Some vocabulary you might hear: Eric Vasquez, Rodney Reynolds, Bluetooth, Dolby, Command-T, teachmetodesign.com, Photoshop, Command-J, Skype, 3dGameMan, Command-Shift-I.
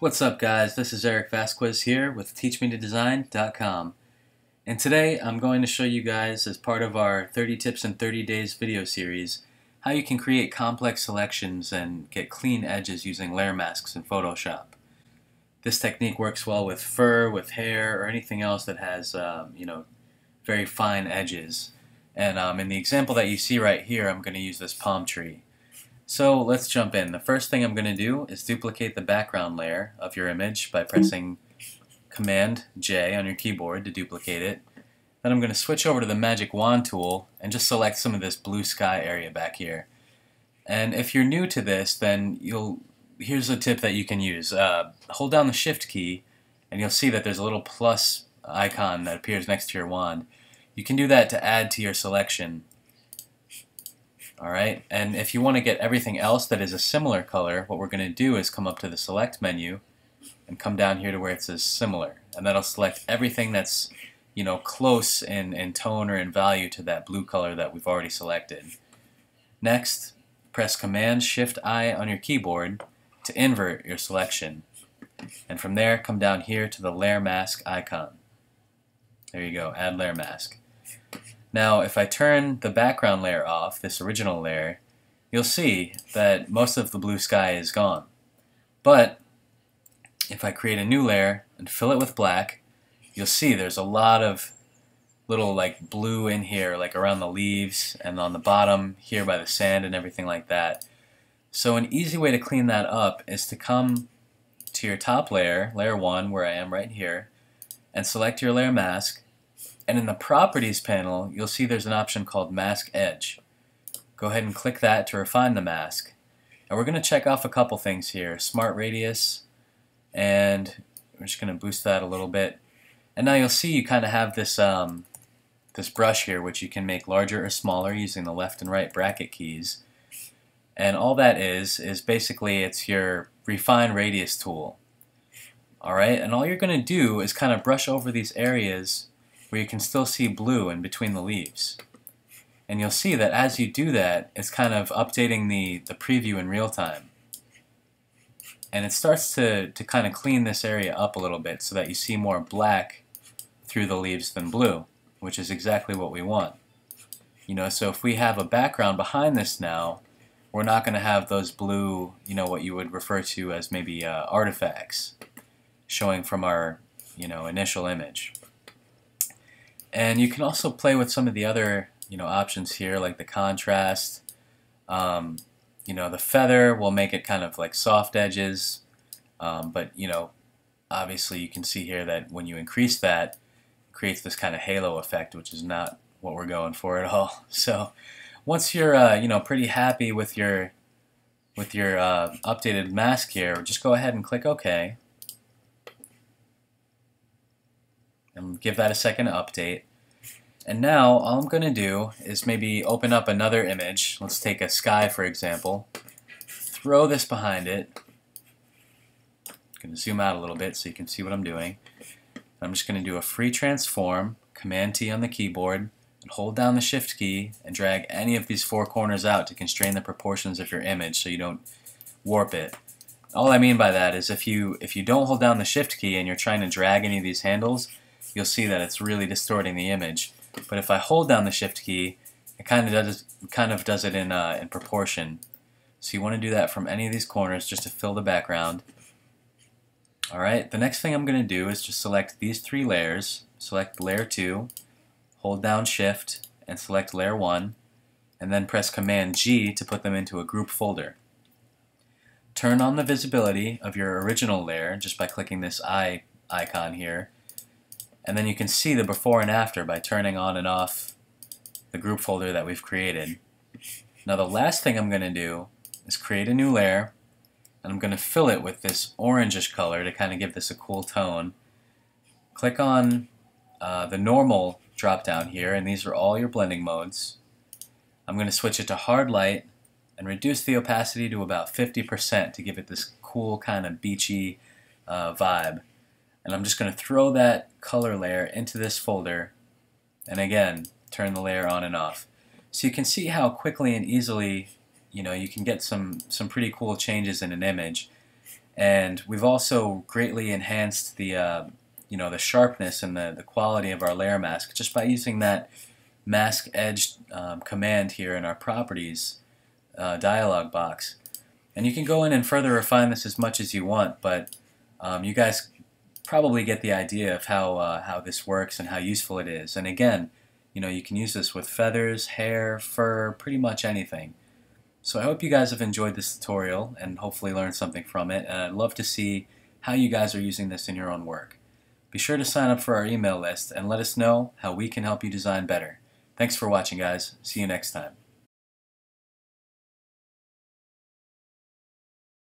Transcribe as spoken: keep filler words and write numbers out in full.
What's up, guys? This is Eric Vasquez here with teach me to design dot com, and today I'm going to show you guys, as part of our thirty tips in thirty days video series, how you can create complex selections and get clean edges using layer masks in Photoshop. This technique works well with fur, with hair, or anything else that has um, you know, very fine edges. And um, in the example that you see right here, I'm going to use this palm tree. So let's jump in. The first thing I'm going to do is duplicate the background layer of your image by pressing Command J on your keyboard to duplicate it. Then I'm going to switch over to the magic wand tool and just select some of this blue sky area back here. And if you're new to this, then you'll here's a tip that you can use. Uh, hold down the Shift key and you'll see that there's a little plus icon that appears next to your wand. You can do that to add to your selection. Alright, and if you want to get everything else that is a similar color, what we're going to do is come up to the Select menu and come down here to where it says Similar, and that'll select everything that's, you know, close in, in tone or in value to that blue color that we've already selected. Next, press Command Shift I on your keyboard to invert your selection, and from there come down here to the Layer Mask icon. There you go, Add Layer Mask. Now, if I turn the background layer off, this original layer, you'll see that most of the blue sky is gone. But if I create a new layer and fill it with black, you'll see there's a lot of little like blue in here, like around the leaves and on the bottom here by the sand and everything like that. So an easy way to clean that up is to come to your top layer, layer one, where I am right here, and select your layer mask. And in the Properties panel, you'll see there's an option called Mask Edge. Go ahead and click that to refine the mask. And we're going to check off a couple things here. Smart Radius, and we're just going to boost that a little bit. And now you'll see you kind of have this, um, this brush here, which you can make larger or smaller using the left and right bracket keys. And all that is, is basically it's your Refine Radius tool. Alright, and all you're going to do is kind of brush over these areas where you can still see blue in between the leaves. And you'll see that as you do that, it's kind of updating the, the preview in real time. And it starts to, to kind of clean this area up a little bit so that you see more black through the leaves than blue, which is exactly what we want. You know, so if we have a background behind this now, we're not going to have those blue, you know, what you would refer to as maybe uh, artifacts showing from our, you know, initial image. And you can also play with some of the other, you know, options here, like the contrast. Um, you know, the feather will make it kind of like soft edges. Um, but, you know, obviously you can see here that when you increase that, it creates this kind of halo effect, which is not what we're going for at all. So once you're, uh, you know, pretty happy with your, with your uh, updated mask here, just go ahead and click OK. And give that a second to update. And now all I'm going to do is maybe open up another image. Let's take a sky, for example. Throw this behind it. I'm going to zoom out a little bit so you can see what I'm doing. I'm just going to do a free transform, Command T on the keyboard, and hold down the Shift key and drag any of these four corners out to constrain the proportions of your image so you don't warp it. All I mean by that is if you if you don't hold down the Shift key and you're trying to drag any of these handles, you'll see that it's really distorting the image. But if I hold down the Shift key, it kind of does kind of does it in uh, in proportion. So you want to do that from any of these corners just to fill the background. All right. The next thing I'm going to do is just select these three layers. Select Layer two, hold down Shift, and select Layer one, and then press Command G to put them into a group folder. Turn on the visibility of your original layer just by clicking this eye icon here. And then you can see the before and after by turning on and off the group folder that we've created. Now the last thing I'm going to do is create a new layer, and I'm going to fill it with this orangish color to kind of give this a cool tone. Click on uh, the normal drop down here, and these are all your blending modes. I'm going to switch it to hard light and reduce the opacity to about fifty percent to give it this cool kind of beachy uh, vibe. And I'm just going to throw that color layer into this folder, and again turn the layer on and off. So you can see how quickly and easily, you know, you can get some some pretty cool changes in an image. And we've also greatly enhanced the uh, you know the sharpness and the, the quality of our layer mask just by using that mask edge um, command here in our properties uh, dialog box. And you can go in and further refine this as much as you want, but um, you guys probably get the idea of how uh, how this works and how useful it is. And again, you know, you can use this with feathers, hair, fur, pretty much anything. So I hope you guys have enjoyed this tutorial and hopefully learned something from it, and I'd love to see how you guys are using this in your own work. Be sure to sign up for our email list and let us know how we can help you design better. Thanks for watching, guys. See you next time.